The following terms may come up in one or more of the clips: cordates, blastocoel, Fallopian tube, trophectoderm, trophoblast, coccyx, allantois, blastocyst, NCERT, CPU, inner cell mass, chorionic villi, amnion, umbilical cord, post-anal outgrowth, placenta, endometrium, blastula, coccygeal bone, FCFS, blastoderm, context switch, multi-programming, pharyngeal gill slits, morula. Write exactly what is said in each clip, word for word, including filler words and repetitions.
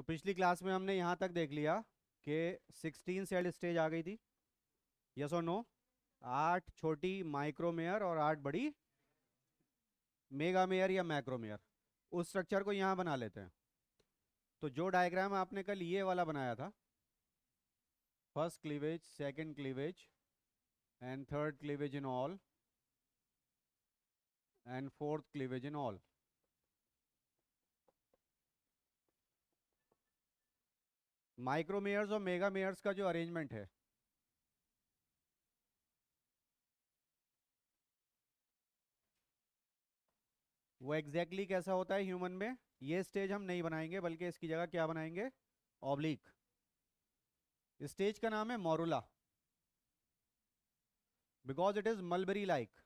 तो पिछली क्लास में हमने यहाँ तक देख लिया कि सोलह सेल स्टेज आ गई थी, यस और नो। आठ छोटी माइक्रोमेयर और आठ बड़ी मेगामेयर या मैक्रोमेयर, उस स्ट्रक्चर को यहाँ बना लेते हैं। तो जो डायग्राम आपने कल ये वाला बनाया था, first cleavage, second cleavage and third cleavage in all and fourth cleavage in all, micromeres और मेगामेयर्स का जो अरेंजमेंट है, वो एग्जैक्टली exactly कैसा होता है ह्यूमन में, ये स्टेज हम नहीं बनाएंगे, बल्कि इसकी जगह क्या बनाएंगे, ऑब्लिक। स्टेज का नाम है morula, because it is mulberry like,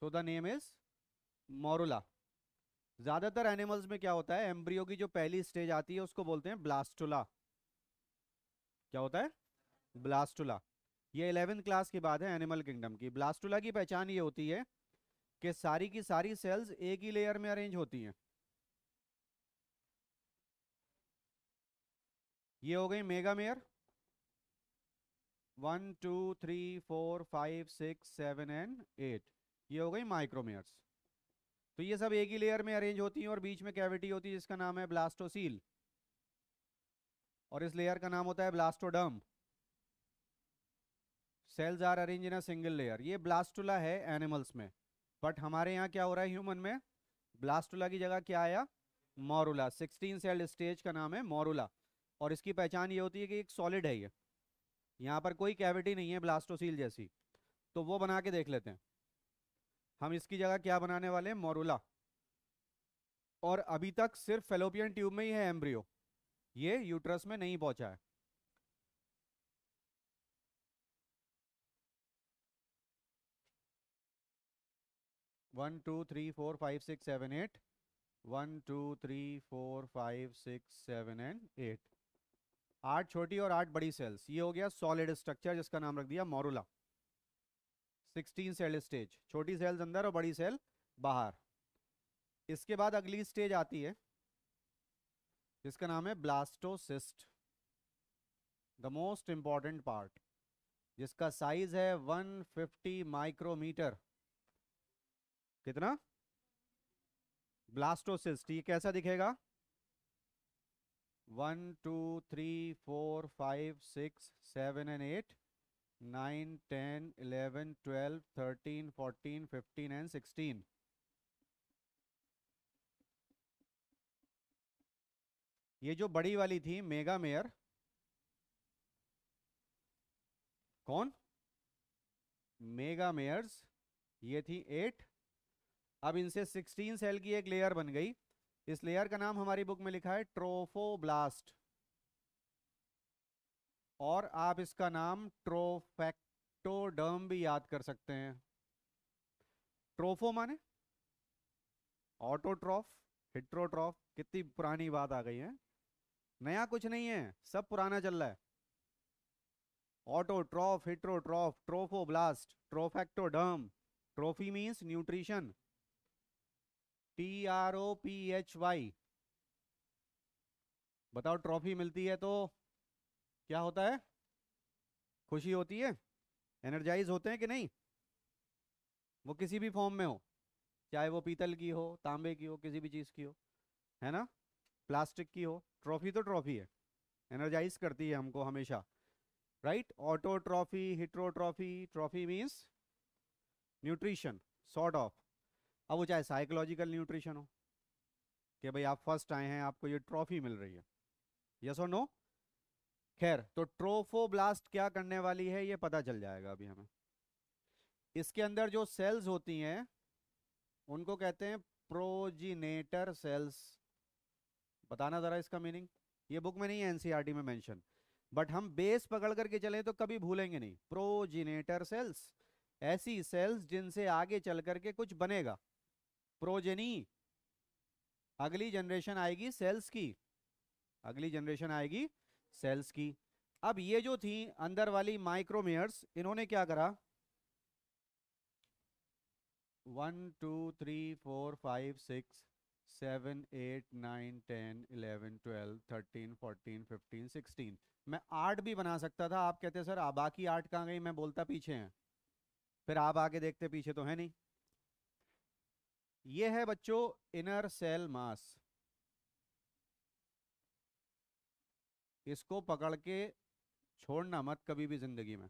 so the name is morula. ज्यादातर एनिमल्स में क्या होता है, एम्ब्रियो की जो पहली स्टेज आती है उसको बोलते हैं ब्लास्टुला। क्या होता है? ब्लास्टुला। ये इलेवेंथ क्लास की बात है एनिमल किंगडम की। ब्लास्टुला की पहचान ये होती है कि सारी की सारी सेल्स एक ही लेयर में अरेंज होती हैं। ये हो गई megamere, one two three four five six seven and eight, ये हो गई माइक्रोमेयर्स। तो ये सब एक ही लेयर में अरेंज होती हैं और बीच में कैविटी होती है जिसका नाम है ब्लास्टोसील, और इस लेयर का नाम होता है blastoderm. Cells are arrange in a single layer. ये ब्लास्टुला है एनिमल्स में, बट हमारे यहाँ क्या हो रहा है ह्यूमन में, ब्लास्टुला की जगह क्या आया, मोरुला। सोलह सेल स्टेज का नाम है मोरुला, और इसकी पहचान ये होती है कि एक सॉलिड है, ये यहाँ पर कोई कैविटी नहीं है ब्लास्टोसील जैसी। तो वो बना के देख लेते हैं हम, इसकी जगह क्या बनाने वाले हैं, मोरुला। और अभी तक सिर्फ फैलोपियन ट्यूब में ही है एम्ब्रियो, ये यूट्रस में नहीं पहुँचा है। One two three four five six seven eight, one two three four five six seven and eight, आठ छोटी और आठ बड़ी सेल्स। ये हो गया सॉलिड स्ट्रक्चर जिसका नाम रख दिया मोरुला। सोलह सेल स्टेज, छोटी सेल्स अंदर और बड़ी सेल बाहर। इसके बाद अगली स्टेज आती है जिसका नाम है blastocyst, the most important part, जिसका साइज है एक सौ पचास माइक्रोमीटर। कितना? ब्लास्टोसिस्ट। ये कैसा दिखेगा, one two three four five six seven and eight nine ten eleven twelve thirteen fourteen fifteen and sixteen. ये जो बड़ी वाली थी मेगामेयर, कौन, मेगामेयर्स, ये थी एट। अब इनसे सोलह सेल की एक लेयर बन गई, इस लेयर का नाम हमारी बुक में लिखा है ट्रोफोब्लास्ट, और आप इसका नाम ट्रोफेक्टोडर्म भी याद कर सकते हैं। ट्रोफो माने ऑटोट्रॉफ, हेट्रोट्रॉफ, कितनी पुरानी बात आ गई है, नया कुछ नहीं है, सब पुराना चल रहा है। Autotroph, heterotroph, trophoblast, trophectoderm. Trophy means nutrition, T R O P H Y. बताओ, ट्रॉफी मिलती है तो क्या होता है, खुशी होती है, एनर्जाइज होते हैं कि नहीं? वो किसी भी फॉर्म में हो, चाहे वो पीतल की हो, तांबे की हो, किसी भी चीज़ की हो, है ना, प्लास्टिक की हो, ट्रॉफी तो ट्रॉफी है, एनर्जाइज करती है हमको हमेशा, right. Auto trophy, hetero trophy, trophy means nutrition sort of. अब वो चाहे साइकोलॉजिकल न्यूट्रिशन हो कि भाई आप फर्स्ट आए हैं, आपको ये ट्रॉफी मिल रही है, यस और नो। खैर, तो ट्रोफोब्लास्ट क्या करने वाली है ये पता चल जाएगा अभी हमें। इसके अंदर जो सेल्स होती हैं उनको कहते हैं प्रोजिनेटर सेल्स। बताना जरा इसका मीनिंग, ये बुक में नहीं है एनसीईआरटी में मेंशन, बट हम बेस पकड़ करके चले तो कभी भूलेंगे नहीं। प्रोजिनेटर सेल्स, ऐसी सेल्स जिनसे आगे चल करके कुछ बनेगा, प्रोजेनी, अगली जनरेशन आएगी सेल्स की, अगली जनरेशन आएगी सेल्स की। अब ये जो थी अंदर वाली माइक्रोमेयर्स, इन्होंने क्या करा, one two three four five six seven eight nine ten eleven twelve thirteen fourteen fifteen sixteen. मैं आठ भी बना सकता था, आप कहते सर आप बाकी आठ कहाँ गई, मैं बोलता पीछे हैं, फिर आप आगे देखते पीछे तो है नहीं। ये है बच्चों इनर सेल मास, इसको पकड़ के छोड़ना मत कभी भी जिंदगी में।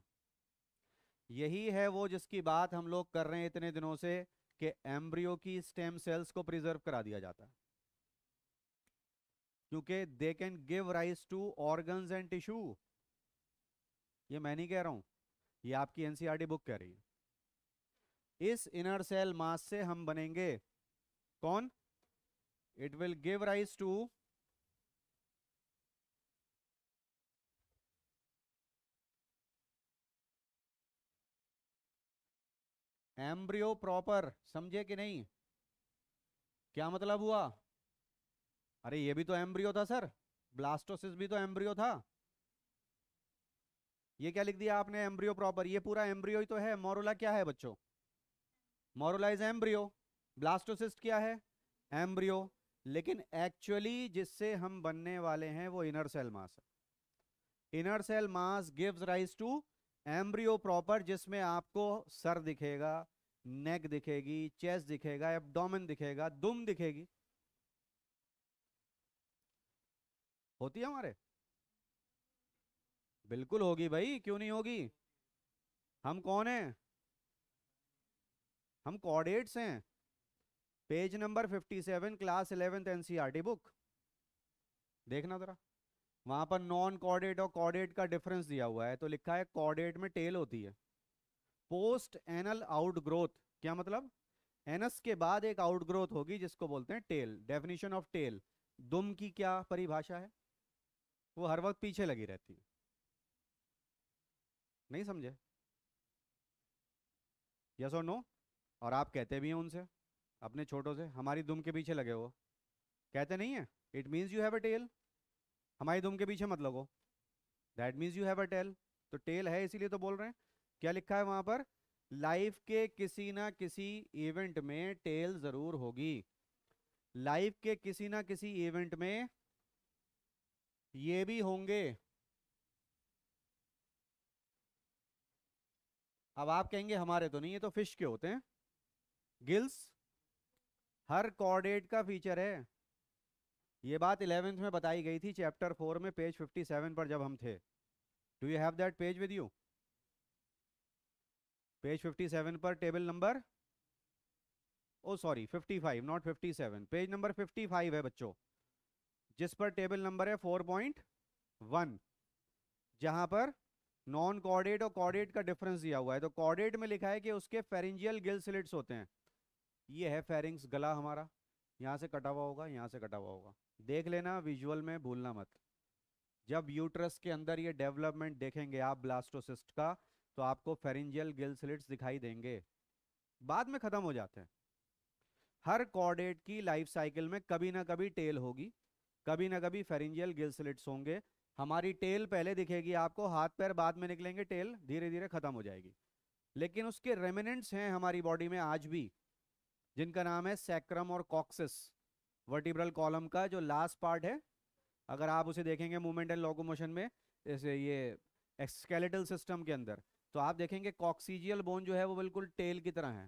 यही है वो जिसकी बात हम लोग कर रहे हैं इतने दिनों से कि एम्ब्रियो की स्टेम सेल्स को प्रिजर्व करा दिया जाता है, क्योंकि they can give rise to organs and tissue. ये मैं नहीं कह रहा हूं, ये आपकी एनसीईआरटी बुक कह रही है। इस इनर सेल मास से हम बनेंगे कौन, it will give rise to embryo proper. समझे कि नहीं, क्या मतलब हुआ? अरे ये भी तो एम्ब्रियो था सर, ब्लास्टोसिस्ट भी तो एम्ब्रियो था, ये क्या लिख दिया आपने एम्ब्रियो प्रॉपर? ये पूरा एम्ब्रियो ही तो है। मोरुला क्या है बच्चों? Morula is embryo. ब्लास्टोसिस्ट क्या है? एम्ब्रियो। लेकिन एक्चुअली जिससे हम बनने वाले हैं वो इनर सेल मास है। Inner cell mass gives rise to embryo proper, जिसमें आपको सर दिखेगा, नेक दिखेगी, चेस्ट दिखेगा, एब्डोमेन दिखेगा, दुम दिखेगी। होती है हमारे? बिल्कुल होगी भाई, क्यों नहीं होगी। हम कौन हैं? हम कॉर्डेट्स हैं। Page number fifty seven, class eleventh NCERT book, देखना जरा। वहां पर नॉन कॉर्डेट और कॉर्डेट का डिफरेंस दिया हुआ है, तो लिखा है कॉर्डेट में टेल होती है। पोस्ट एनल आउटग्रोथ, क्या मतलब? एनस के बाद एक आउटग्रोथ होगी जिसको बोलते हैं टेल। Definition of tell. दुम की क्या परिभाषा है? वो हर वक्त पीछे लगी रहती है। नहीं समझे? यस और नो? और आप कहते भी हैं उनसे, अपने छोटों से, हमारी दुम के पीछे लगे हो, कहते नहीं है? It means you have a tail. हमारी दुम के पीछे मत लगो, that means you have a tail. तो टेल है इसीलिए तो बोल रहे हैं। क्या लिखा है वहां पर? लाइफ के किसी ना किसी इवेंट में टेल जरूर होगी। लाइफ के किसी ना किसी इवेंट में ये भी होंगे। अब आप कहेंगे हमारे तो नहीं, ये तो फिश के होते हैं, गिल्स। हर कॉर्डेट का फीचर है। ये बात इलेवेंथ में बताई गई थी, चैप्टर फोर में, पेज फिफ्टी सेवन पर जब हम थे। Do you have that page with you? Page fifty seven पर, table number, oh sorry fifty five, not fifty seven, page number fifty five है बच्चों, जिस पर टेबल नंबर है फोर पॉइंट वन, जहां पर नॉन कॉर्डेट और कॉर्डेट का डिफरेंस दिया हुआ है। तो कॉर्डेट में लिखा है कि उसके फेरिंजियल गिल स्लिट्स होते हैं। ये है फेरिंग्स, गला हमारा, यहाँ से कटा हुआ होगा, यहाँ से कटा हुआ होगा, देख लेना विजुअल में, भूलना मत। जब यूट्रस के अंदर ये डेवलपमेंट देखेंगे आप ब्लास्टोसिस्ट का, तो आपको फेरिंजियल गिल स्लिट्स दिखाई देंगे, बाद में खत्म हो जाते हैं। हर कॉर्डेट की लाइफ साइकिल में कभी ना कभी टेल होगी, कभी ना कभी फेरिंजियल गिल स्लिट्स होंगे। हमारी टेल पहले दिखेगी आपको, हाथ पैर बाद में निकलेंगे, टेल धीरे धीरे खत्म हो जाएगी। लेकिन उसके रेमिनेंट्स हैं हमारी बॉडी में आज भी, जिनका नाम है सैक्रम और कॉक्सिस, वर्टिब्रल कॉलम का जो लास्ट पार्ट है। अगर आप उसे देखेंगे मूवमेंट एंड लोकोमोशन में, जैसे ये स्केलेटल सिस्टम के अंदर, तो आप देखेंगे कॉक्सीजियल बोन जो है वो बिल्कुल टेल की तरह है,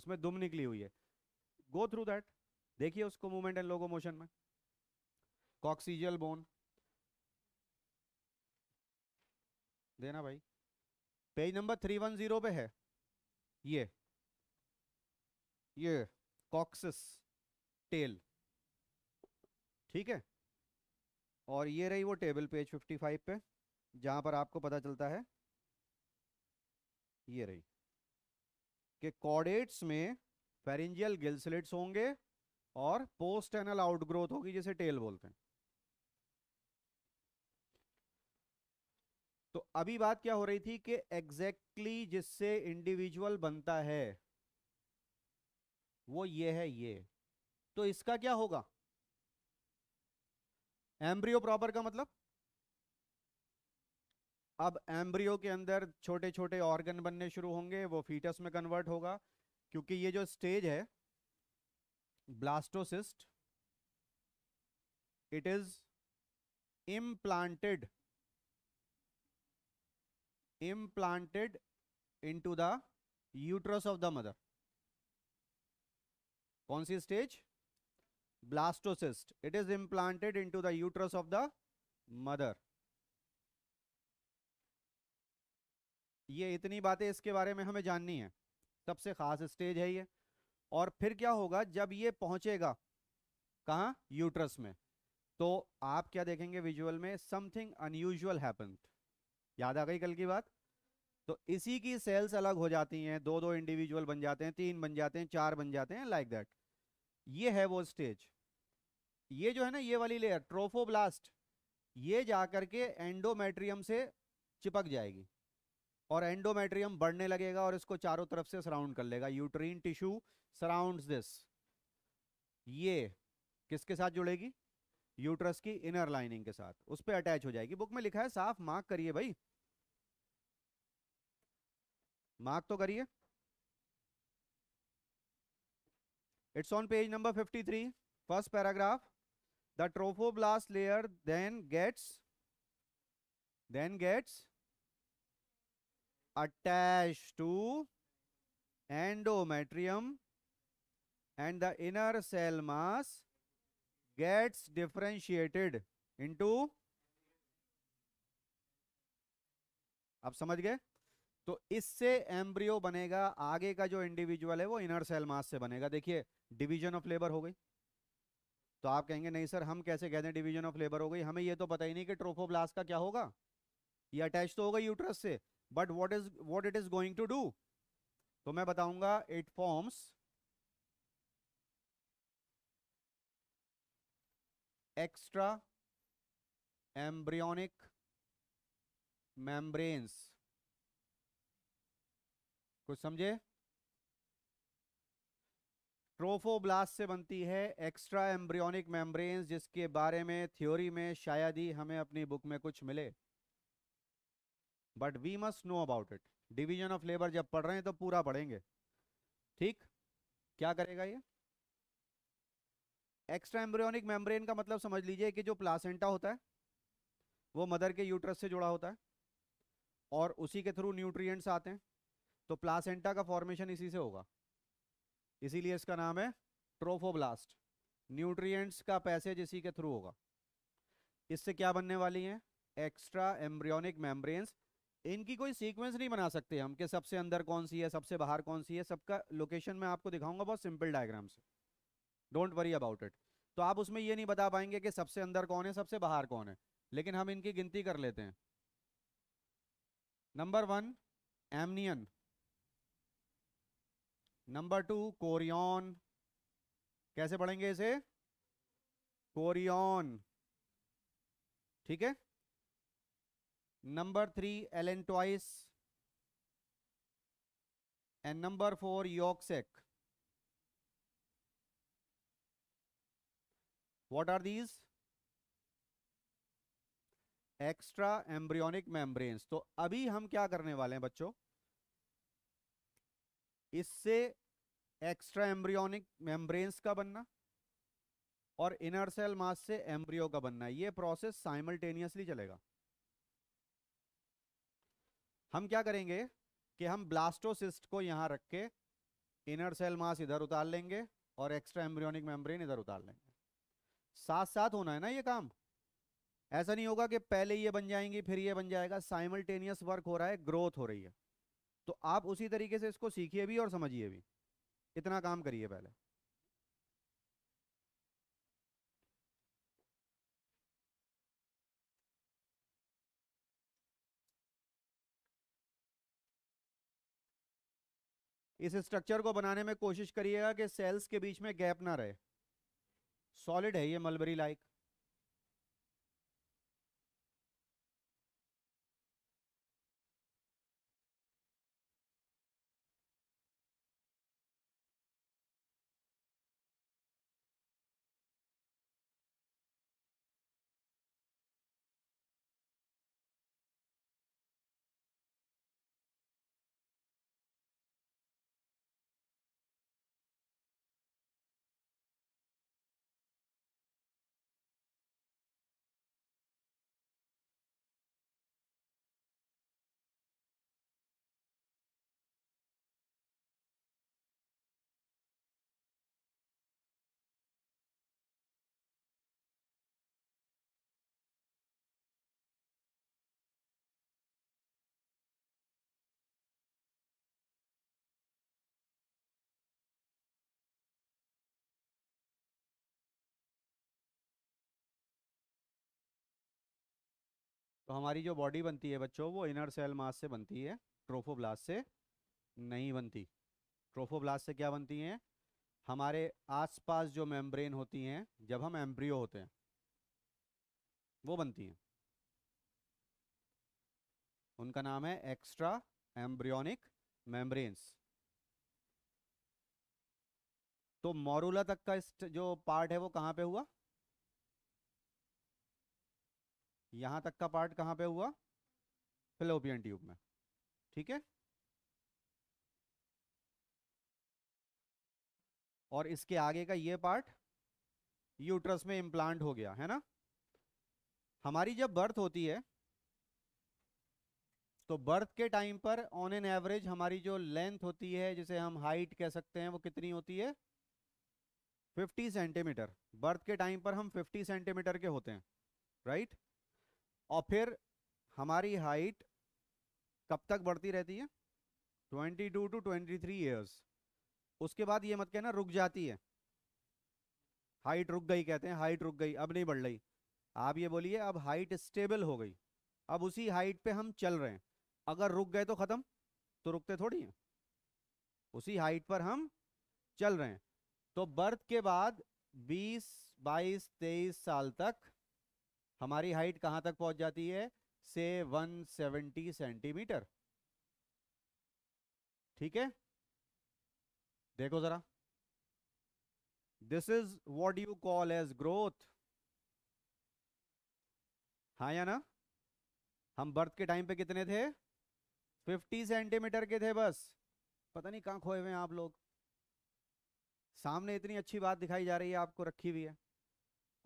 उसमें दुम निकली हुई है। गो थ्रू दैट, देखिए उसको मूवमेंट एंड लोकोमोशन में, कॉक्सीजियल बोन, देना भाई। Page number three one zero पे है ये ये कॉक्सिस टेल, ठीक है। और ये रही वो टेबल पेज फिफ्टी फाइव पे, जहां पर आपको पता चलता है, ये रही, कि कॉर्डेट्स में फेरिंजियल गिल स्लिट्स होंगे और पोस्ट एनल आउटग्रोथ होगी जिसे टेल बोलते हैं। तो अभी बात क्या हो रही थी कि एग्जैक्टली जिससे इंडिविजुअल बनता है वो ये है, ये। तो इसका क्या होगा? एम्ब्रियो प्रॉपर का मतलब, अब एम्ब्रियो के अंदर छोटे छोटे ऑर्गन बनने शुरू होंगे, वो फीटस में कन्वर्ट होगा, क्योंकि ये जो स्टेज है blastocyst it is implanted implanted into the uterus of the mother. कौन सी स्टेज? Blastocyst. It is implanted into the uterus of the mother. ये इतनी बातें इसके बारे में हमें जाननी है. सबसे खास स्टेज है ये. और फिर क्या होगा जब ये पहुंचेगा कहाँ? यूट्रस में. तो आप क्या देखेंगे विजुअल में? Something unusual happened. याद आ गई कल की बात? तो इसी की सेल्स अलग हो जाती हैं, दो दो इंडिविजुअल बन जाते हैं, तीन बन जाते हैं, चार बन जाते हैं, लाइक दैट. ये है वो स्टेज. ये जो है ना ये वाली लेयर ट्रोफोब्लास्ट, ये जाकर के एंडोमेट्रियम से चिपक जाएगी और एंडोमेट्रियम बढ़ने लगेगा और इसको चारों तरफ से सराउंड कर लेगा. Uterine tissue surrounds this. ये किसके साथ जुड़ेगी? यूट्रस की इनर लाइनिंग के साथ. उस पर अटैच हो जाएगी. बुक में लिखा है, साफ मार्क करिए भाई, मार्क तो करिए. It's on page number fifty-three, first paragraph. The trophoblast layer then gets then gets attached to endometrium and the inner cell mass gets differentiated into. आप समझ गए? तो इससे एम्ब्रियो बनेगा. आगे का जो इंडिविजुअल है वो इनर सेल मास से बनेगा. देखिए डिवीजन ऑफ लेबर हो गई. तो आप कहेंगे नहीं सर, हम कैसे कहते हैं डिवीजन ऑफ लेबर हो गई? हमें ये तो पता ही नहीं कि ट्रोफोब्लास्ट का क्या होगा. ये अटैच तो होगा यूट्रस से, but what is what it is going to do? तो मैं बताऊंगा. It forms extra embryonic membranes. कुछ समझे? ट्रोफोब्लास्ट से बनती है एक्स्ट्रा एम्ब्रियोनिक मेम्ब्रेन्स, जिसके बारे में थ्योरी में शायद ही हमें अपनी बुक में कुछ मिले, but we must know about it. Division of labour जब पढ़ रहे हैं तो पूरा पढ़ेंगे. ठीक? क्या करेगा ये एक्स्ट्रा एम्ब्रियोनिक मेम्ब्रेन? का मतलब समझ लीजिए कि जो प्लासेंटा होता है वो मदर के यूट्रस से जुड़ा होता है और उसी के थ्रू न्यूट्रिएंट्स आते हैं. तो प्लासेंटा का फॉर्मेशन इसी से होगा, इसीलिए इसका नाम है ट्रोफोब्लास्ट. न्यूट्रिएंट्स का पैसेज इसी के थ्रू होगा. इससे क्या बनने वाली हैं? Extra embryonic membranes. इनकी कोई सीक्वेंस नहीं बना सकते हम कि सबसे अंदर कौन सी है, सबसे बाहर कौन सी है. सबका लोकेशन मैं आपको दिखाऊंगा बहुत सिंपल डायग्राम से. Don't worry about it. तो आप उसमें ये नहीं बता पाएंगे कि सबसे अंदर कौन है, सबसे बाहर कौन है, लेकिन हम इनकी गिनती कर लेते हैं. Number one amnion, number two chorion. कैसे पढ़ेंगे इसे? कोरियन. ठीक है. Number three allantois and number four yolk sac. What are these? Extra embryonic membranes. तो अभी हम क्या करने वाले हैं बच्चों? इससे एक्स्ट्रा एम्ब्रियोनिक मेम्ब्रेन्स का बनना और इनर सेल मास से एम्ब्रियो का बनना, ये प्रोसेस साइमल्टेनियसली चलेगा. हम क्या करेंगे कि हम ब्लास्टोसिस्ट को यहाँ रख के इनर सेल मास इधर उतार लेंगे और एक्स्ट्रा एम्ब्रियोनिक मेम्ब्रेन इधर उतार लेंगे. साथ साथ होना है ना ये काम. ऐसा नहीं होगा कि पहले ये बन जाएंगी फिर ये बन जाएगा. साइमल्टेनियस वर्क हो रहा है, ग्रोथ हो रही है. तो आप उसी तरीके से इसको सीखिए भी और समझिए भी. इतना काम करिए पहले. इस स्ट्रक्चर को बनाने में कोशिश करिएगा कि सेल्स के बीच में गैप ना रहे. सॉलिड है ये, मलबरी लाइक. तो हमारी जो बॉडी बनती है बच्चों वो इनर सेल मास से बनती है, ट्रोफोब्लास्ट से नहीं बनती। ट्रोफोब्लास्ट से क्या बनती हैं? हमारे आसपास जो मेम्ब्रेन होती हैं जब हम एम्ब्रियो होते हैं वो बनती हैं, उनका नाम है एक्स्ट्रा एम्ब्रियोनिक मेम्ब्रेन्स। तो मोरूला तक का इस जो पार्ट है वो कहाँ पे हुआ? यहाँ तक का पार्ट कहाँ पे हुआ? फैलोपियन ट्यूब में। ठीक है, और इसके आगे का ये पार्ट यूट्रस में इम्प्लांट हो गया, है ना। हमारी जब बर्थ होती है तो बर्थ के टाइम पर ऑन एन एवरेज हमारी जो लेंथ होती है, जिसे हम हाइट कह सकते हैं, वो कितनी होती है? पचास सेंटीमीटर। बर्थ के टाइम पर हम पचास सेंटीमीटर के होते हैं, राइट। और फिर हमारी हाइट कब तक बढ़ती रहती है? बाईस टू तेईस इयर्स। उसके बाद ये मत कहना रुक जाती है, हाइट रुक गई कहते हैं, हाइट रुक गई अब नहीं बढ़ रही। आप ये बोलिए अब हाइट स्टेबल हो गई, अब उसी हाइट पे हम चल रहे हैं। अगर रुक गए तो ख़त्म, तो रुकते थोड़ी हैं, उसी हाइट पर हम चल रहे हैं। तो बर्थ के बाद बीस बाईस तेईस साल तक हमारी हाइट कहाँ तक पहुँच जाती है? से एक सौ सत्तर सेंटीमीटर। ठीक है, देखो ज़रा, this is what you call age growth. हाँ या ना? हम बर्थ के टाइम पे कितने थे? पचास सेंटीमीटर के थे बस। पता नहीं कहाँ खोए हुए हैं आप लोग। सामने इतनी अच्छी बात दिखाई जा रही है आपको, रखी हुई है,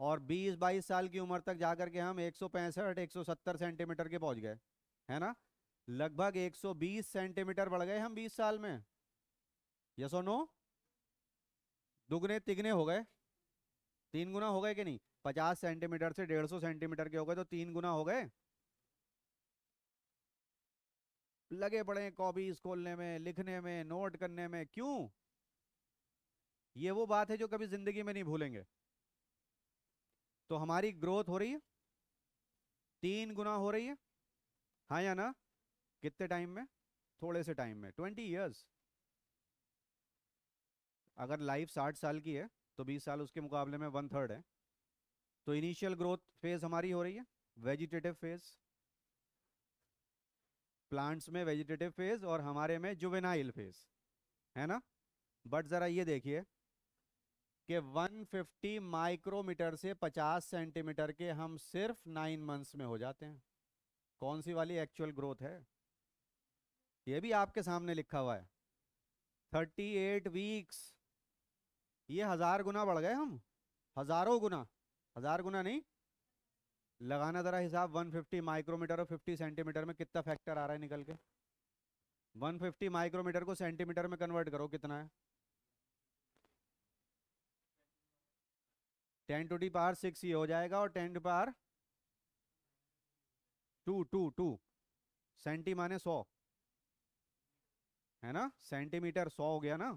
और बीस बाईस साल की उम्र तक जाकर के हम एक सौ पैंसठ एक सौ सत्तर सेंटीमीटर के पहुंच गए, है ना। लगभग एक सौ बीस सेंटीमीटर बढ़ गए हम बीस साल में। यस और नो? दुगने तिगने हो गए, तीन गुना हो गए कि नहीं? पचास सेंटीमीटर से डेढ़ सौ सेंटीमीटर के हो गए तो तीन गुना हो गए। लगे पड़े कॉपीज खोलने में, लिखने में, नोट करने में, क्यों? ये वो बात है जो कभी जिंदगी में नहीं भूलेंगे। तो हमारी ग्रोथ हो रही है, तीन गुना हो रही है, हाँ या ना? कितने टाइम में? थोड़े से टाइम में, बीस इयर्स। अगर लाइफ साठ साल की है तो बीस साल उसके मुकाबले में वन थर्ड है। तो इनिशियल ग्रोथ फेज हमारी हो रही है, वेजिटेटिव फेज, प्लांट्स में वेजिटेटिव फेज, और हमारे में जुवेनाइल फेज, है ना। बट ज़रा ये देखिए कि एक सौ पचास माइक्रोमीटर से पचास सेंटीमीटर के हम सिर्फ नाइन मंथ्स में हो जाते हैं। कौन सी वाली एक्चुअल ग्रोथ है? ये भी आपके सामने लिखा हुआ है, अड़तीस वीक्स। ये हज़ार गुना बढ़ गए हम, हज़ारों गुना, हज़ार गुना नहीं लगाना ज़रा हिसाब। एक सौ पचास माइक्रोमीटर और पचास सेंटीमीटर में कितना फैक्टर आ रहा है निकल के? एक सौ पचास माइक्रोमीटर को सेंटीमीटर में कन्वर्ट करो, कितना है? Ten to the power six ये हो जाएगा, और ten to the power two two two. Centi माने सौ, है ना, सेंटीमीटर सौ हो गया ना।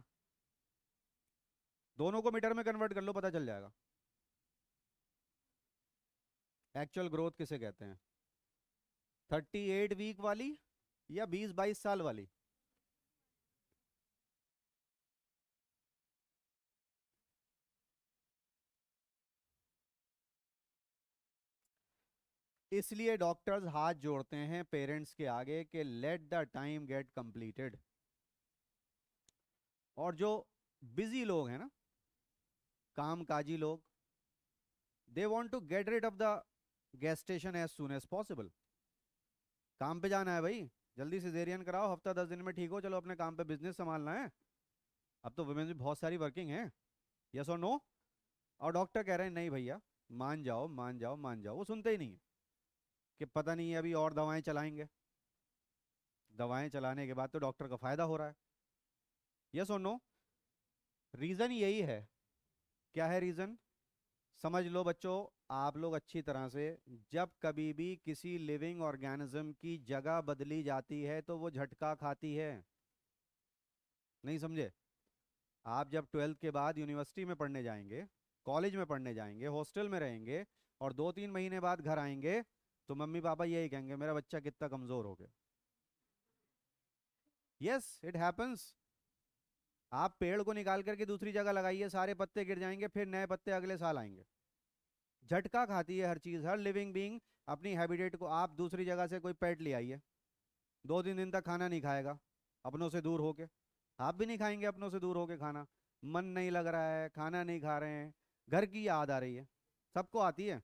दोनों को मीटर में कन्वर्ट कर लो, पता चल जाएगा एक्चुअल ग्रोथ किसे कहते हैं, अड़तीस वीक वाली या बीस बाईस साल वाली। इसलिए डॉक्टर्स हाथ जोड़ते हैं पेरेंट्स के आगे कि let the time get completed. और जो बिजी लोग हैं ना, कामकाजी लोग, they want to get rid of the gestation as soon as possible. काम पे जाना है भाई, जल्दी सिजेरियन कराओ, हफ्ता दस दिन में ठीक हो, चलो अपने काम पे, बिजनेस संभालना है। अब तो वुमेन्स भी बहुत सारी वर्किंग हैं, यस और नो। और डॉक्टर कह रहे हैं नहीं भैया, मान जाओ मान जाओ मान जाओ। वो सुनते ही नहीं है कि पता नहीं अभी और दवाएं चलाएंगे। दवाएं चलाने के बाद तो डॉक्टर का फ़ायदा हो रहा है, यस और नो। रीज़न यही है। क्या है रीज़न? समझ लो बच्चों, आप लोग अच्छी तरह से, जब कभी भी किसी लिविंग ऑर्गेनिज्म की जगह बदली जाती है तो वो झटका खाती है। नहीं समझे आप? जब ट्वेल्थ के बाद यूनिवर्सिटी में पढ़ने जाएंगे, कॉलेज में पढ़ने जाएंगे, हॉस्टल में रहेंगे और दो तीन महीने बाद घर आएंगे तो मम्मी पापा यही कहेंगे मेरा बच्चा कितना कमजोर हो गया। Yes it happens. आप पेड़ को निकाल करके दूसरी जगह लगाइए, सारे पत्ते गिर जाएंगे, फिर नए पत्ते अगले साल आएंगे। झटका खाती है हर चीज़, हर लिविंग बीइंग अपनी हैबिटेट को। आप दूसरी जगह से कोई पेट ले आइए, दो तीन दिन तक खाना नहीं खाएगा अपनों से दूर होके, आप भी नहीं खाएंगे अपनों से दूर होके खाना, मन नहीं लग रहा है, खाना नहीं खा रहे हैं, घर की याद आ रही है, सबको आती है।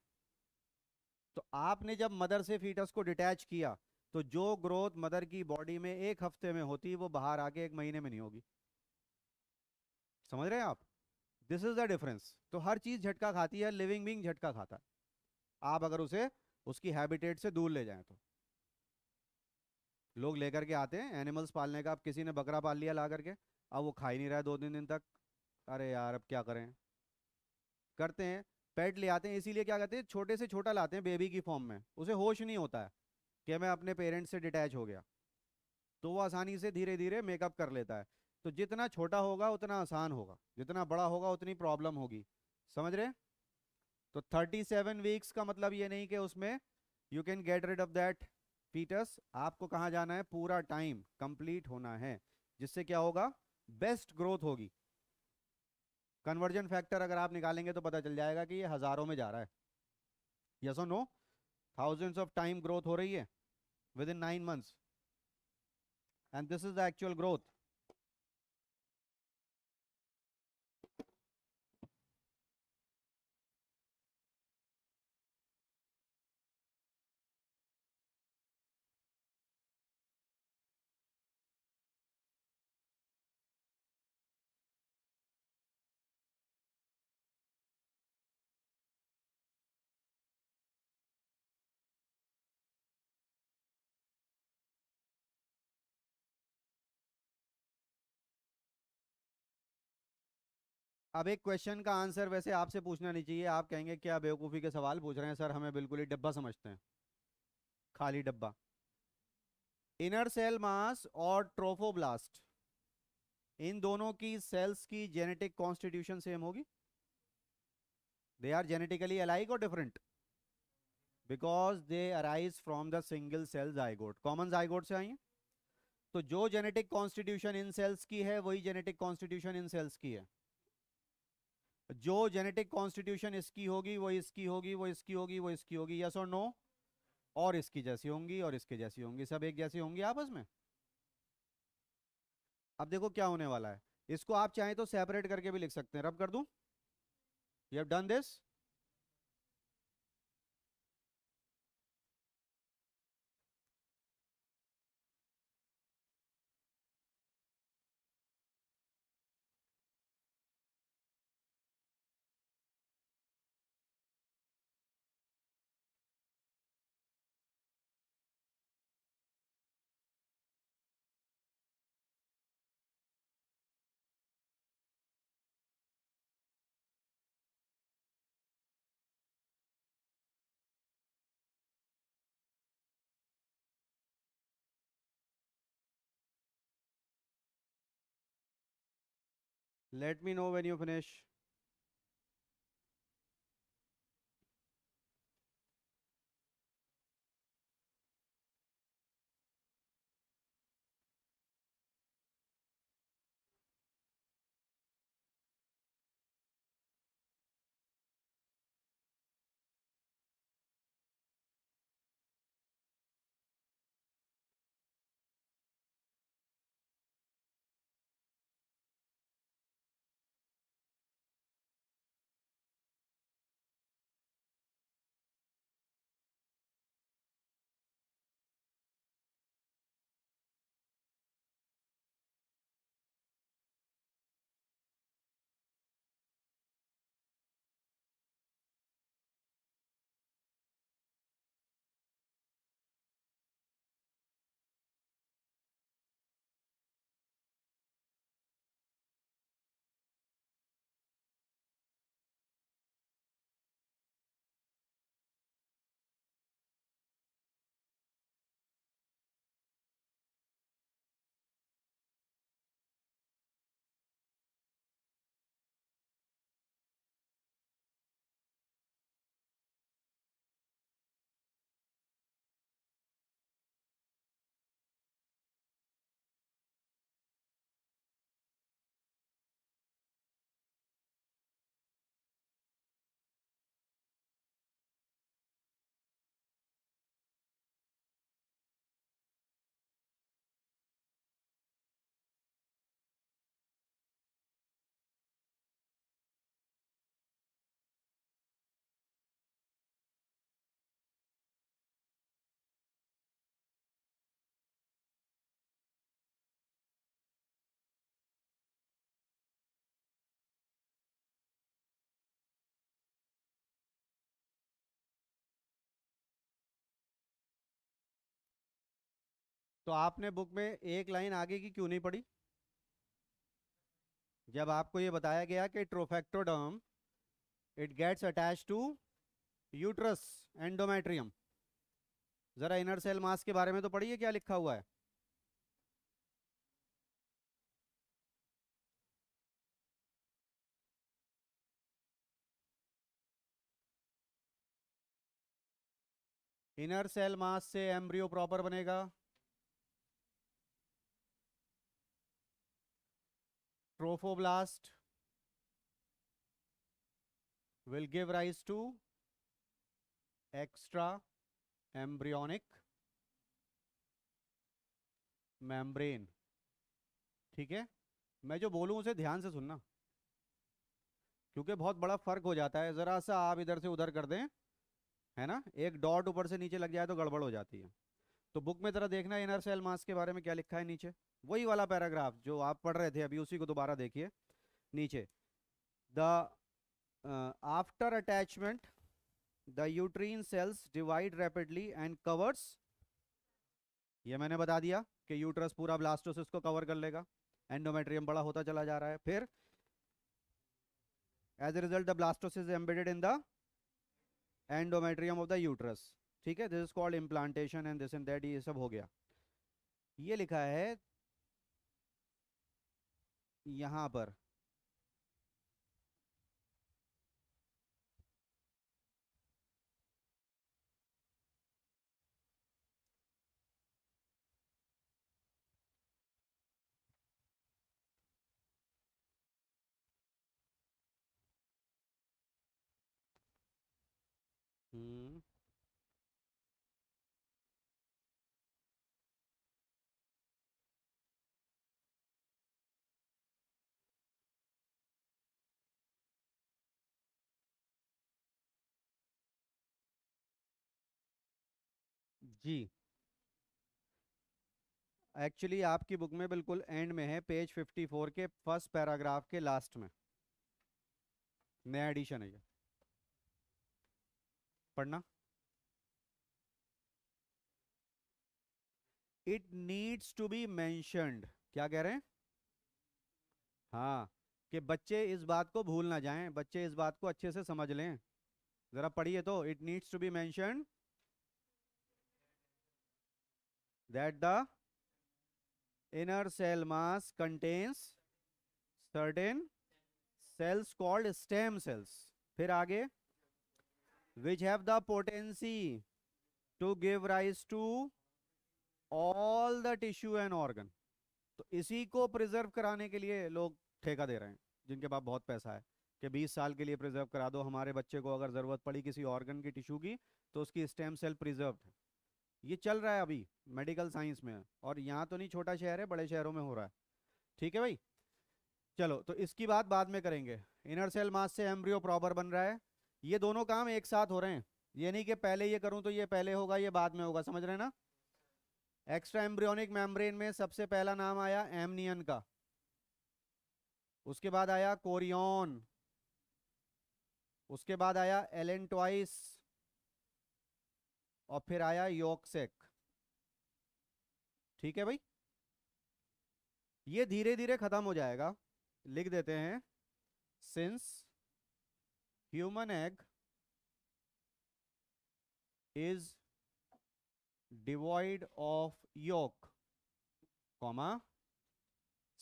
तो आपने जब मदर से फीटस को डिटैच किया तो जो ग्रोथ मदर की बॉडी में एक हफ्ते में होती वो बाहर आके एक महीने में नहीं होगी। समझ रहे हैं आप? This is the difference. तो हर चीज़ झटका खाती है, लिविंग बीइंग झटका खाता है, आप अगर उसे उसकी हैबिटेट से दूर ले जाएं तो। लोग लेकर के आते हैं एनिमल्स पालने का, अब किसी ने बकरा पाल लिया ला करके, अब वो खा ही नहीं रहा है दो तीन दिन तक, अरे यार अब क्या करें, करते हैं पेट ले आते हैं। इसीलिए क्या कहते हैं, छोटे से छोटा लाते हैं बेबी की फॉर्म में, उसे होश नहीं होता है कि मैं अपने पेरेंट्स से डिटैच हो गया, तो वो आसानी से धीरे धीरे मेकअप कर लेता है। तो जितना छोटा होगा उतना आसान होगा, जितना बड़ा होगा उतनी प्रॉब्लम होगी। समझ रहे? तो सैंतीस वीक्स का मतलब ये नहीं कि उसमें you can get rid of that foetus. आपको कहाँ जाना है, पूरा टाइम कंप्लीट होना है, जिससे क्या होगा, बेस्ट ग्रोथ होगी। कन्वर्जन फैक्टर अगर आप निकालेंगे तो पता चल जाएगा कि ये हज़ारों में जा रहा है। यस और no, thousands of time growth हो रही है within nine months and this is the actual growth. अब एक क्वेश्चन का आंसर वैसे आपसे पूछना नहीं चाहिए, आप कहेंगे क्या बेवकूफ़ी के सवाल पूछ रहे हैं सर, हमें बिल्कुल ही डब्बा समझते हैं, खाली डब्बा। इनर सेल मास और ट्रोफोब्लास्ट, इन दोनों की सेल्स की जेनेटिक कॉन्स्टिट्यूशन सेम होगी? दे आर जेनेटिकली अलाइक और different because they arise from the single cell zygote, common zygote से आई हैं। तो जो जेनेटिक कॉन्स्टिट्यूशन इन सेल्स की है वही जेनेटिक कॉन्स्टिट्यूशन इन सेल्स की है, जो जेनेटिक कॉन्स्टिट्यूशन इसकी होगी वो इसकी होगी वो इसकी होगी वो इसकी होगी। यस और नो? और इसकी जैसी होंगी और इसके जैसी होंगी, सब एक जैसी होंगी आपस में। अब देखो क्या होने वाला है, इसको आप चाहें तो सेपरेट करके भी लिख सकते हैं, रब कर दूं, you have done this. Let me know when you finish. तो आपने बुक में एक लाइन आगे की क्यों नहीं पढ़ी जब आपको ये बताया गया कि trophectoderm it gets attach to uterus endometrium. जरा इनर सेल मास के बारे में तो पढ़िए क्या लिखा हुआ है। इनर सेल मास से एम्ब्रियो प्रॉपर बनेगा। Trophoblast will give rise to extra embryonic membrane। ठीक है, मैं जो बोलूँ उसे ध्यान से सुनना क्योंकि बहुत बड़ा फर्क हो जाता है। जरा सा आप इधर से उधर कर दें है ना, एक डॉट ऊपर से नीचे लग जाए तो गड़बड़ हो जाती है। तो बुक में जरा देखना इनर सेल मास के बारे में क्या लिखा है नीचे, वही वाला पैराग्राफ जो आप पढ़ रहे थे अभी, उसी को दोबारा देखिए नीचे। The after attachment the uterine cells divide rapidly and covers, ये मैंने बता दिया कि यूट्रस पूरा ब्लास्टोसिस्ट को कवर कर लेगा, एंडोमेट्रियम बड़ा होता चला जा रहा है। फिर as a result the blastocyst embedded in the endometrium of the uterus. ठीक है, this is called implantation and this and that, ये सब हो गया। ये लिखा है यहाँ पर हम्म जी, एक्चुअली आपकी बुक में बिल्कुल एंड में है, पेज चौवन के फर्स्ट पैराग्राफ के लास्ट में, नया एडिशन है ये, पढ़ना। It needs to be mentioned, क्या कह रहे हैं? हाँ, कि बच्चे इस बात को भूल ना जाएं, बच्चे इस बात को अच्छे से समझ लें। जरा पढ़िए तो, it needs to be mentioned that the inner cell mass contains certain cells called stem cells, फिर आगे which have the potency to give rise to all the tissue and organ। तो इसी को प्रिजर्व कराने के लिए लोग ठेका दे रहे हैं जिनके पास बहुत पैसा है कि बीस साल के लिए प्रिजर्व करा दो हमारे बच्चे को, अगर ज़रूरत पड़ी किसी ऑर्गन की टिश्यू की तो उसकी स्टेम सेल प्रिजर्व है। ये चल रहा है अभी मेडिकल साइंस में, और यहाँ तो नहीं, छोटा शहर है, बड़े शहरों में हो रहा है। ठीक है भाई, चलो तो इसकी बात बाद में करेंगे। इनर सेल मास से एम्ब्रियो प्रॉपर बन रहा है, ये दोनों काम एक साथ हो रहे हैं, ये नहीं कि पहले ये करूँ तो ये पहले होगा ये बाद में होगा, समझ रहे हैं ना। एक्स्ट्रा एम्ब्रियोनिक मेम्ब्रेन में सबसे पहला नाम आया एमनियन का, उसके बाद आया कोरियन, उसके बाद आया एलेंटॉइस, और फिर आया यॉक सेक। ठीक है भाई, ये धीरे धीरे खत्म हो जाएगा। लिख देते हैं, since human egg is devoid of yolk, comma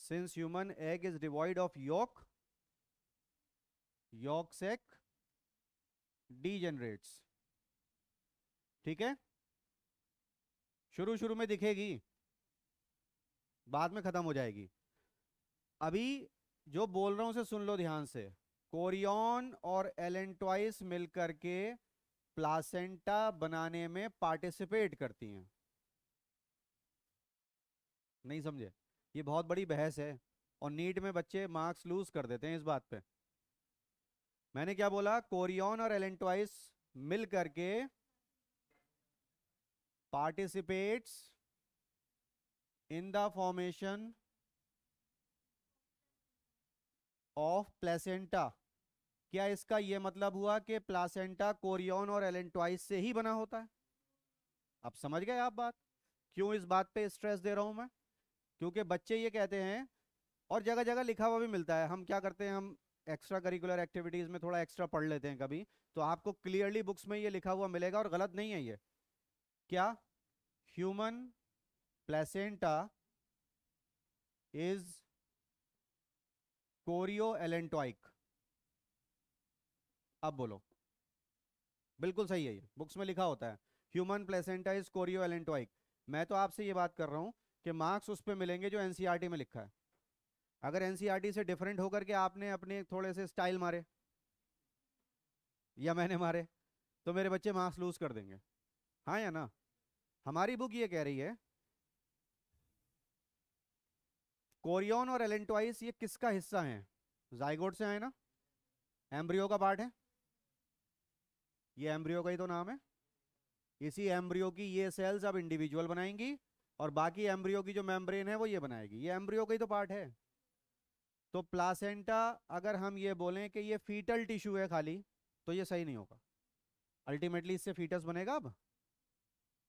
since human egg is devoid of yolk, yolk sac degenerates. ठीक है, शुरू शुरू में दिखेगी, बाद में खत्म हो जाएगी। अभी जो बोल रहा हूं उसे सुन लो ध्यान से। कोरियन और एलेंटॉइस मिलकर के प्लासेंटा बनाने में पार्टिसिपेट करती हैं। नहीं समझे, ये बहुत बड़ी बहस है और नीट में बच्चे मार्क्स लूज कर देते हैं इस बात पे। मैंने क्या बोला, कोरियन और एलेंटॉइस मिलकर के participates in the formation of placenta। क्या इसका यह मतलब हुआ कि placenta कोरियन और एलेंटॉइस से ही बना होता है? अब समझ गए आप बात क्यों इस बात पे स्ट्रेस दे रहा हूँ मैं, क्योंकि बच्चे ये कहते हैं और जगह जगह लिखा हुआ भी मिलता है, हम क्या करते हैं, हम एक्स्ट्रा करिकुलर एक्टिविटीज़ में थोड़ा एक्स्ट्रा पढ़ लेते हैं कभी, तो आपको क्लियरली बुक्स में ये लिखा हुआ मिलेगा और गलत नहीं है ये, क्या ह्यूमन प्लेसेंटा इज कोरियो एलेंटॉइक। आप बोलो बिल्कुल सही है ये, बुक्स में लिखा होता है ह्यूमन प्लेसेंटा इज कोरियो एलेंटॉइक। मैं तो आपसे ये बात कर रहा हूँ कि मार्क्स उस पर मिलेंगे जो एनसीईआरटी में लिखा है। अगर एनसीईआरटी से डिफरेंट होकर के आपने अपने थोड़े से स्टाइल मारे या मैंने मारे तो मेरे बच्चे मार्क्स लूज कर देंगे, हाँ या ना। हमारी बुक ये कह रही है कोरियन और एलेंटॉइस ये किसका हिस्सा है, जाइगोट से है ना, एम्ब्रियो का पार्ट है, ये एम्ब्रियो का ही तो नाम है। इसी एम्ब्रियो की ये सेल्स अब इंडिविजुअल बनाएंगी और बाकी एम्ब्रियो की जो मेम्ब्रेन है वो ये बनाएगी, ये एम्ब्रियो का ही तो पार्ट है। तो प्लासेंटा अगर हम ये बोलें कि ये फीटल टिश्यू है खाली, तो ये सही नहीं होगा, अल्टीमेटली इससे फीटस बनेगा। अब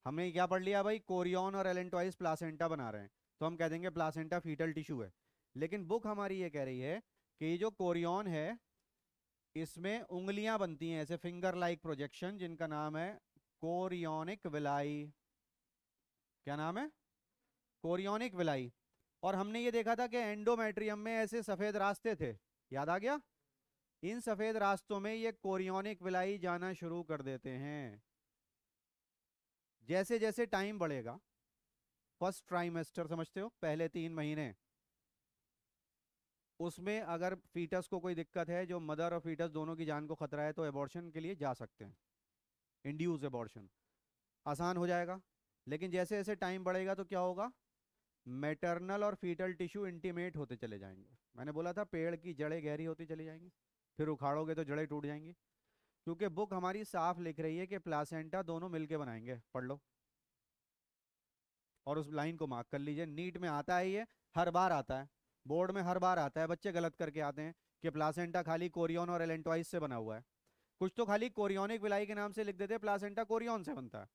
हमने क्या पढ़ लिया भाई, कोरियन और एलेंटॉइस प्लासेंटा बना रहे हैं, तो हम कह देंगे प्लासेंटा फीटल टिश्यू है। लेकिन बुक हमारी ये कह रही है कि ये जो कोरियन है इसमें उंगलियां बनती हैं ऐसे फिंगर लाइक प्रोजेक्शन, जिनका नाम है कोरियोनिक विलाई। क्या नाम है? Chorionic villi. और हमने ये देखा था कि एंडोमेट्रियम में ऐसे सफ़ेद रास्ते थे, याद आ गया? इन सफ़ेद रास्तों में ये कोरियोनिक विलाई जाना शुरू कर देते हैं जैसे जैसे टाइम बढ़ेगा। फर्स्ट ट्राइमेस्टर समझते हो, पहले तीन महीने, उसमें अगर फीटस को कोई दिक्कत है, जो मदर और फीटस दोनों की जान को खतरा है, तो एबॉर्शन के लिए जा सकते हैं, इंड्यूस एबॉर्शन आसान हो जाएगा। लेकिन जैसे जैसे टाइम बढ़ेगा तो क्या होगा, मैटरनल और फीटल टिश्यू इंटीमेट होते चले जाएंगे। मैंने बोला था पेड़ की जड़ें गहरी होती चली जाएंगी, फिर उखाड़ोगे तो जड़ें टूट जाएंगी, क्योंकि बुक हमारी साफ लिख रही है कि प्लासेंटा दोनों मिलके बनाएंगे। पढ़ लो और उस लाइन को मार्क कर लीजिए। नीट में आता है ये, हर बार आता है, बोर्ड में हर बार आता है, बच्चे गलत करके आते हैं कि प्लासेंटा खाली कोरियन और एलेंटॉइस से बना हुआ है। कुछ तो खाली कोरियोनिक विलाई के नाम से लिख देते हैं, प्लासेंटा कोरियन से बनता है।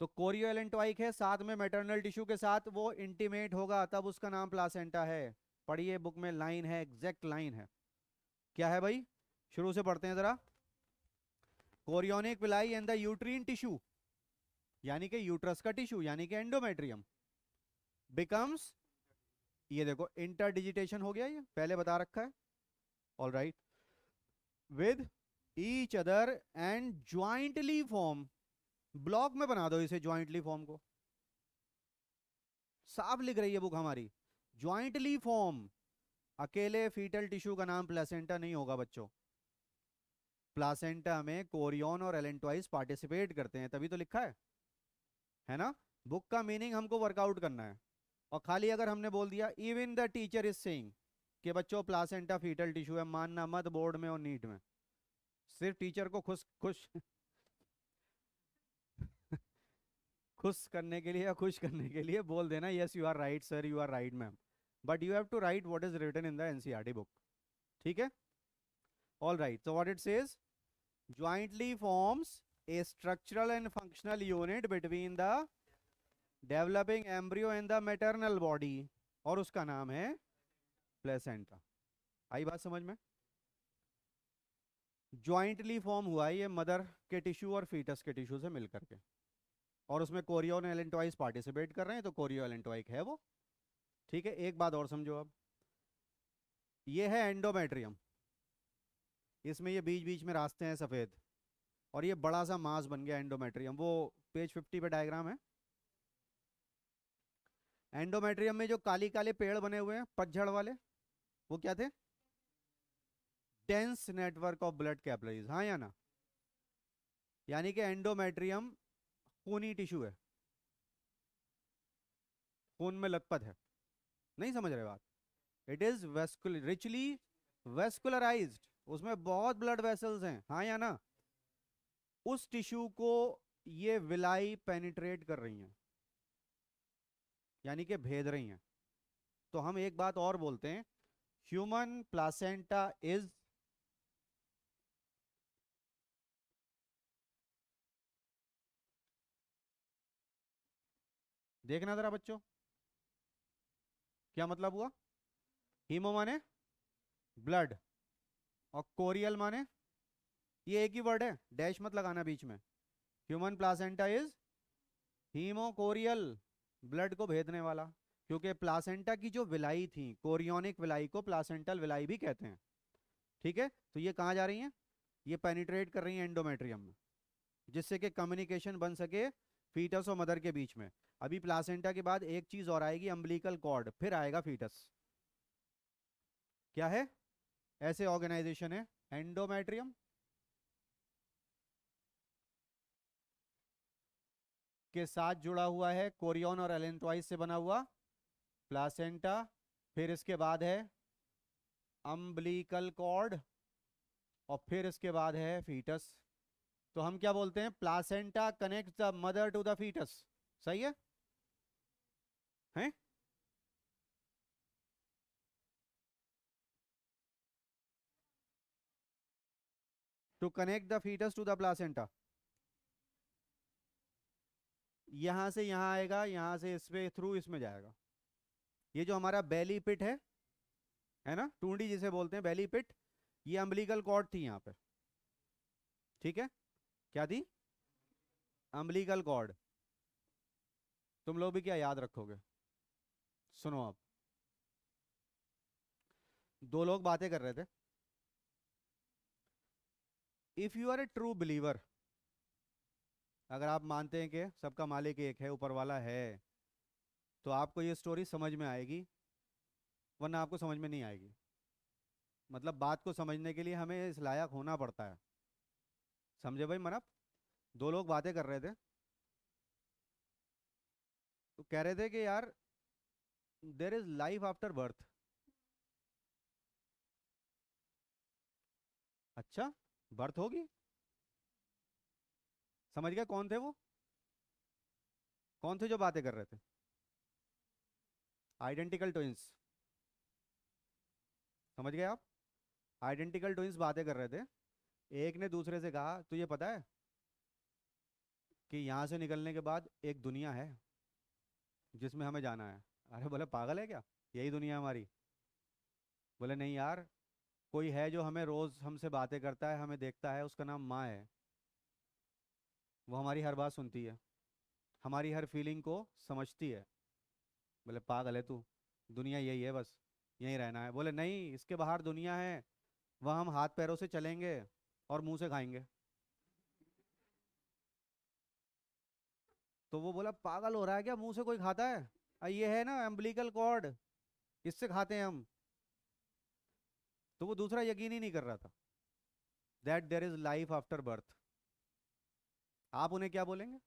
तो कोरियो एलेंटॉइक है, साथ में मैटरनल टिश्यू के साथ वो इंटीमेट होगा, तब उसका नाम प्लासेंटा है। पढ़िए बुक में लाइन है, एग्जैक्ट लाइन है। क्या है भाई, शुरू से पढ़ते हैं ज़रा। Chorionic villi and the uterine tissue, यानी कि यूट्रस का टिश्यू, यानी कि एंडोमेट्रियम बिकम्स, ये देखो इंटरडिजिटेशन हो गया, ये पहले बता रखा है। All right, with each other and jointly form, block में बना दो इसे ज्वाइंटली फॉर्म को, साफ लिख रही है बुक हमारी, ज्वाइंटली फॉर्म। अकेले फीटल टिश्यू का नाम प्लासेंटा नहीं होगा बच्चों। प्लासेंटा में कोरियन और एलेंटॉइस पार्टिसिपेट करते हैं, तभी तो लिखा है, है ना। बुक का मीनिंग हमको वर्कआउट करना है। और खाली अगर हमने बोल दिया even the teacher is saying कि बच्चों प्लासेंटा फीटल टिश्यू है, मानना मत बोर्ड में और नीट में, सिर्फ टीचर को खुश खुश खुश करने के लिए या खुश करने के लिए बोल देना yes you are right sir, you are right ma'am, but you have to write what is written in the NCERT book. ठीक है, all right. So what it says, jointly forms a structural and functional unit between the developing embryo and the maternal body, और उसका नाम है placenta. आई बात समझ में? Jointly form हुआ ये मदर के टिश्यू और फीटस के टिश्यू से मिलकर के, और उसमें कोरियन एलेंटॉइस पार्टिसिपेट कर रहे हैं, तो कोरियो एलेंटॉइक है वो। ठीक है, एक बात और समझो अब, ये है एंडोमेट्रियम, इसमें ये बीच बीच में रास्ते हैं सफ़ेद, और ये बड़ा सा मास बन गया एंडोमेट्रियम। वो पेज फिफ्टी पे डायग्राम है। एंडोमेट्रियम में जो काली काले पेड़ बने हुए हैं पतझड़ वाले, वो क्या थे? Dense network of blood capillaries, हाँ या ना। यानी कि एंडोमेट्रियम खूनी टिश्यू है, खून में लथपथ है। नहीं समझ रहे बात? It is vascular, richly vascularised, उसमें बहुत ब्लड वेसल्स हैं, हाँ या ना। उस टिश्यू को ये विलाई पेनिट्रेट कर रही हैं, यानी कि भेद रही हैं। तो हम एक बात और बोलते हैं, ह्यूमन प्लासेंटा इज देखना जरा बच्चों क्या मतलब हुआ। हीमो माने ब्लड और कोरियल माने, ये एक ही वर्ड है, डैश मत लगाना बीच में। Human placenta is haemochorial, blood को भेदने वाला, क्योंकि प्लासेंटा की जो विलाई थी कोरियोनिक विलाई को प्लासेंटल विलाई भी कहते हैं। ठीक है, तो ये कहाँ जा रही हैं? ये पेनिट्रेट कर रही हैं एंडोमेट्रियम में, जिससे कि कम्युनिकेशन बन सके फीटस और मदर के बीच में। अभी प्लासेंटा के बाद एक चीज और आएगी, अम्बिलिकल कॉर्ड, फिर आएगा फीटस। क्या है? ऐसे ऑर्गेनाइजेशन है एंडोमेट्रियम। के साथ जुड़ा हुआ है कोरियन और एलेंटवाइज से बना हुआ प्लासेंटा, फिर इसके बाद है अम्बिलिकल कॉर्ड और फिर इसके बाद है फीटस। तो हम क्या बोलते हैं? Placenta connects the mother to the foetus. सही है? हैं? To connect the foetus to the placenta. यहां से यहां आएगा, यहां से इस पे थ्रू इसमें जाएगा। ये जो हमारा बेली पिट है है ना, टूंडी जिसे बोलते हैं बेली पिट, ये अम्बिलिकल कॉर्ड थी यहाँ पे। ठीक है, क्या थी? Umbilical cord. तुम लोग भी क्या याद रखोगे? सुनो, आप दो लोग बातें कर रहे थे। If you are a true believer, अगर आप मानते हैं कि सबका मालिक एक है, ऊपर वाला है, तो आपको ये स्टोरी समझ में आएगी, वरना आपको समझ में नहीं आएगी। मतलब बात को समझने के लिए हमें इस लायक होना पड़ता है। समझे भाई मनप? दो लोग बातें कर रहे थे, तो कह रहे थे कि यार there is life after birth. अच्छा, बर्थ होगी? समझ गया कौन थे वो? कौन थे जो बातें कर रहे थे? Identical twins. समझ गए आप? आइडेंटिकल ट्विंस बातें कर रहे थे। एक ने दूसरे से कहा, तुझे पता है कि यहाँ से निकलने के बाद एक दुनिया है जिसमें हमें जाना है। अरे बोले, पागल है क्या, यही दुनिया हमारी। बोले नहीं यार, कोई है जो हमें रोज़ हमसे बातें करता है, हमें देखता है, उसका नाम माँ है। वो हमारी हर बात सुनती है, हमारी हर फीलिंग को समझती है। बोले पागल है तू, दुनिया यही है, बस यहीं रहना है। बोले नहीं, इसके बाहर दुनिया है, वहाँ हम हाथ पैरों से चलेंगे और मुंह से खाएंगे। तो वो बोला, पागल हो रहा है क्या, मुंह से कोई खाता है? ये है ना अम्बिलिकल कॉर्ड, इससे खाते हैं हम। तो वो दूसरा यकीन ही नहीं कर रहा था that there is life after birth. आप उन्हें क्या बोलेंगे?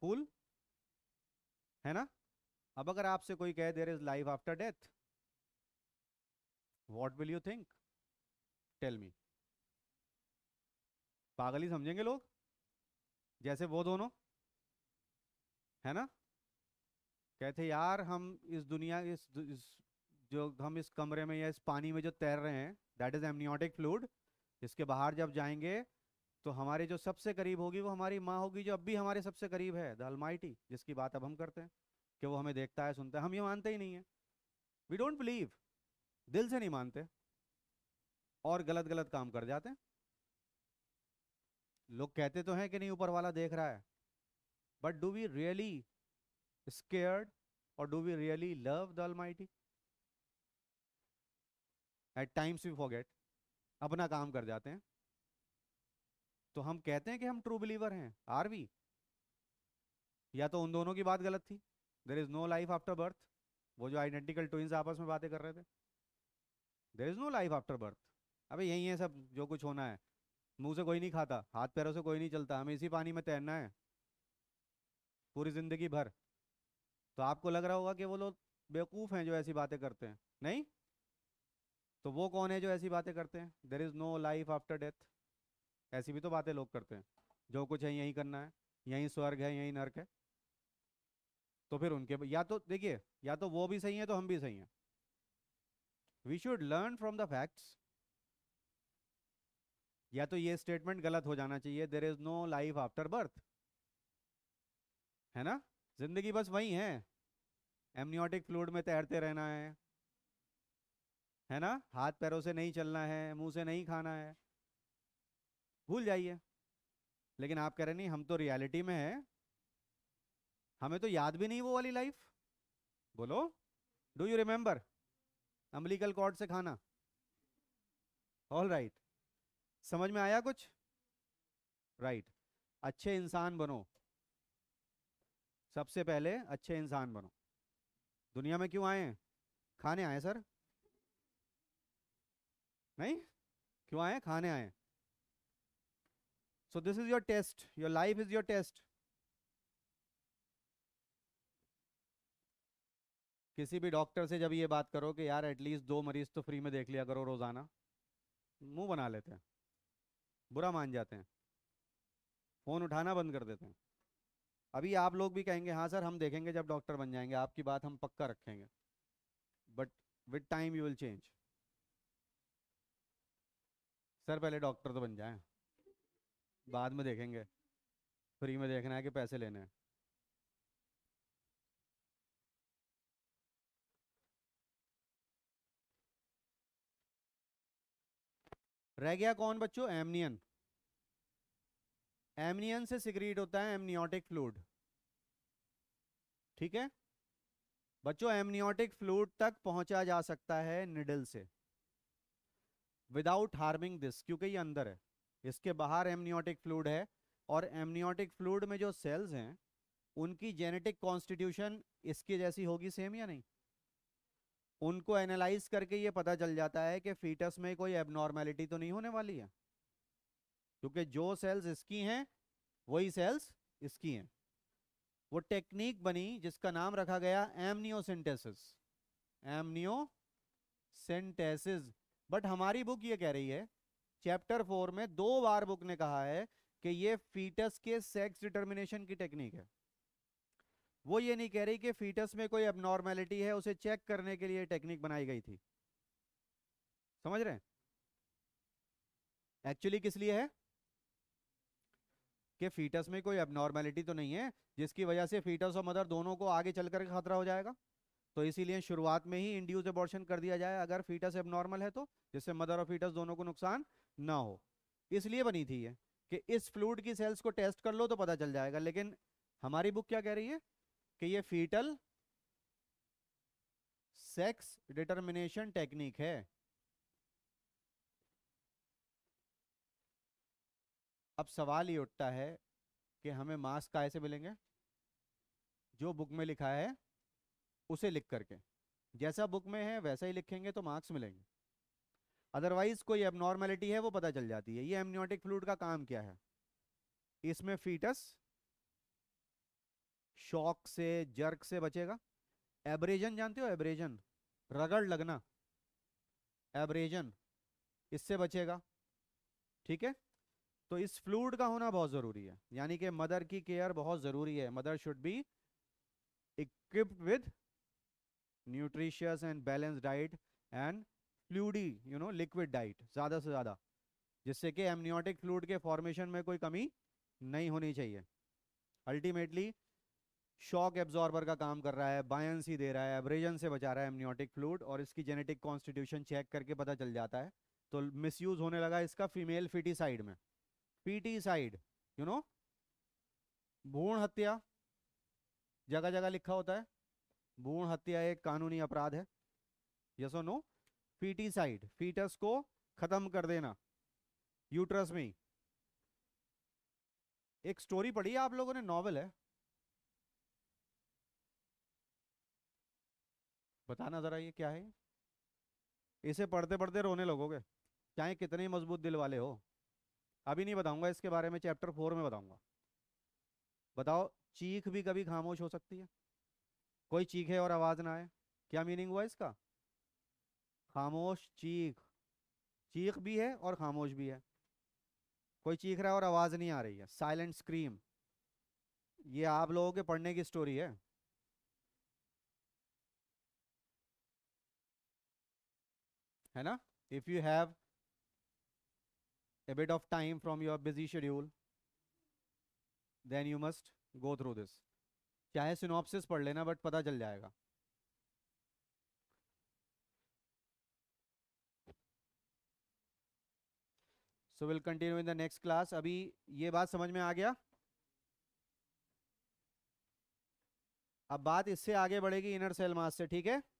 फूल, है ना? अब अगर आपसे कोई कहे there is life after death, what will you think? Tell me. पागल ही समझेंगे लोग, जैसे वो दोनों, है ना, कहते यार हम इस दुनिया इस, इस जो हम इस कमरे में या इस पानी में जो तैर रहे हैं दैट इज एमनियोटिक फ्लूइड, इसके बाहर जब जाएंगे तो हमारे जो सबसे करीब होगी वो हमारी माँ होगी, जो अब भी हमारे सबसे करीब है, द अलमाइटी, जिसकी बात अब हम करते हैं कि वो हमें देखता है, सुनता है। हम ये मानते ही नहीं है, वी डोंट बिलीव, दिल से नहीं मानते और गलत गलत काम कर जाते हैं। लोग कहते तो हैं कि नहीं ऊपर वाला देख रहा है, but do we really scared और do we really love the almighty? At times we forget, अपना काम कर जाते हैं। तो हम कहते हैं कि हम ट्रू बिलीवर हैं, आर वी? या तो उन दोनों की बात गलत थी, there is no life after birth, वो जो आइडेंटिकल ट्विंस आपस में बातें कर रहे थे, there is no life after birth. अबे यही है सब जो कुछ होना है, मुंह से कोई नहीं खाता, हाथ पैरों से कोई नहीं चलता, हमें इसी पानी में तैरना है पूरी जिंदगी भर। तो आपको लग रहा होगा कि वो लोग बेवकूफ़ हैं जो ऐसी बातें करते हैं। नहीं, तो वो कौन है जो ऐसी बातें करते हैं? There is no life after death. ऐसी भी तो बातें लोग करते हैं, जो कुछ है यही करना है, यही स्वर्ग है, यही नर्क है। तो फिर उनके या तो देखिए, या तो वो भी सही है तो हम भी सही हैं। We should learn from the facts. या तो ये स्टेटमेंट गलत हो जाना चाहिए, there is no life after birth, है ना, जिंदगी बस वही है, एमनियोटिक फ्लूइड में तैरते रहना है, है ना, हाथ पैरों से नहीं चलना है, मुंह से नहीं खाना है, भूल जाइए। लेकिन आप कह रहे नहीं हम तो रियलिटी में है, हमें तो याद भी नहीं वो वाली लाइफ। बोलो, do you remember umbilical cord से खाना? ऑल राइट, समझ में आया कुछ? Right right. अच्छे इंसान बनो, सबसे पहले अच्छे इंसान बनो। दुनिया में क्यों आए हैं? खाने आए सर? नहीं, क्यों आए? खाने आए। So this is your test, your life is your test. किसी भी डॉक्टर से जब ये बात करो कि यार एटलीस्ट दो मरीज तो फ्री में देख लिया करो रोजाना, मुंह बना लेते हैं, बुरा मान जाते हैं, फोन उठाना बंद कर देते हैं। अभी आप लोग भी कहेंगे हाँ सर हम देखेंगे जब डॉक्टर बन जाएंगे, आपकी बात हम पक्का रखेंगे, but with time you will change. Sir पहले डॉक्टर तो बन जाएं, बाद में देखेंगे, फ्री में देखना है कि पैसे लेने हैं। रह गया कौन बच्चों? एमनियन। एमनियन से सिक्रीट होता है एमनियोटिक फ्लूइड, ठीक है बच्चों। एमनियोटिक फ्लूइड तक पहुंचा जा सकता है निडल से विदाउट हार्मिंग दिस, क्योंकि ये अंदर है, इसके बाहर एमनियोटिक फ्लूइड है। और एमनियोटिक फ्लूइड में जो सेल्स हैं उनकी जेनेटिक कॉन्स्टिट्यूशन इसके जैसी होगी, सेम या नहीं। उनको एनालाइज करके ये पता चल जाता है कि फीटस में कोई एबनॉर्मेलिटी तो नहीं होने वाली है, क्योंकि जो सेल्स इसकी हैं वही सेल्स इसकी हैं। वो टेक्निक बनी जिसका नाम रखा गया एमनियोसेंटेसिस, एमनियोसेंटेसिस। बट हमारी बुक ये कह रही है, चैप्टर फोर में दो बार बुक ने कहा है कि ये फीटस के सेक्स डिटर्मिनेशन की टेक्निक है। वो ये नहीं कह रही कि फीटस में कोई एबनॉर्मेलिटी है, उसे चेक करने के लिए टेक्निक बनाई गई थी। समझ रहे हैं एक्चुअली किस लिए है? कि फीटस में कोई एबनॉर्मेलिटी तो नहीं है जिसकी वजह से फीटस और मदर दोनों को आगे चलकर खतरा हो जाएगा, तो इसीलिए शुरुआत में ही इंड्यूस एबॉर्शन कर दिया जाए अगर फीटस एबनॉर्मल है तो, जिससे मदर और फीटस दोनों को नुकसान ना हो। इसलिए बनी थी ये कि इस फ्लूइड की सेल्स को टेस्ट कर लो तो पता चल जाएगा। लेकिन हमारी बुक क्या कह रही है कि ये फीटल सेक्स डिटर्मिनेशन टेक्निक है। अब सवाल ये उठता है कि हमें मार्क्स काहे से मिलेंगे? जो बुक में लिखा है उसे लिख करके, जैसा बुक में है वैसा ही लिखेंगे तो मार्क्स मिलेंगे, अदरवाइज कोई एबनॉर्मेलिटी है वो पता चल जाती है। ये एमनियोटिक फ्लूइड का काम क्या है? इसमें फीटस शॉक से, जर्क से बचेगा। एब्रेजन जानते हो? एब्रेजन, रगड़ लगना, एब्रेजन, इससे बचेगा, ठीक है। तो इस फ्लूइड का होना बहुत ज़रूरी है, यानी कि मदर की केयर बहुत ज़रूरी है। Mother should be equipped with nutritious and balance diet and fluid you know liquid diet, ज़्यादा से ज़्यादा, जिससे कि एमनियोटिक फ्लूइड के फॉर्मेशन में कोई कमी नहीं होनी चाहिए। अल्टीमेटली शॉक एब्जॉर्बर का काम कर रहा है, बायंसी दे रहा है, एब्रेजन से बचा रहा है एमनियोटिक फ्लूइड, और इसकी जेनेटिक कॉन्स्टिट्यूशन चेक करके पता चल जाता है। तो मिसयूज होने लगा इसका फीमेल फीटीसाइड में। फीटीसाइड यू नो भ्रूण हत्या, जगह जगह लिखा होता है भ्रूण हत्या एक कानूनी अपराध है, यस और नो? फीटीसाइड, फीटस को खत्म कर देना यूट्रस में। एक स्टोरी पढ़ी है आप लोगों ने, नॉवल है, बताना जरा ये क्या है। इसे पढ़ते पढ़ते रोने लगोगे चाहे कितने मजबूत दिल वाले हो। अभी नहीं बताऊंगा इसके बारे में, चैप्टर फोर में बताऊंगा। बताओ, चीख भी कभी खामोश हो सकती है? कोई चीखे और आवाज ना आए, क्या मीनिंग हुआ इसका? खामोश चीख, चीख भी है और खामोश भी है। कोई चीख रहा है और आवाज नहीं आ रही है, साइलेंट स्क्रीम। ये आप लोगों के पढ़ने की स्टोरी है। है ना? If you have a bit of time from your busy schedule then you must go through this। चाहे सिनॉप्सिस पढ़ लेना बट पता चल जाएगा। So will continue in the next class. अभी ये बात समझ में आ गया। अब बात इससे आगे बढ़ेगी इनर सेल मास से, ठीक है।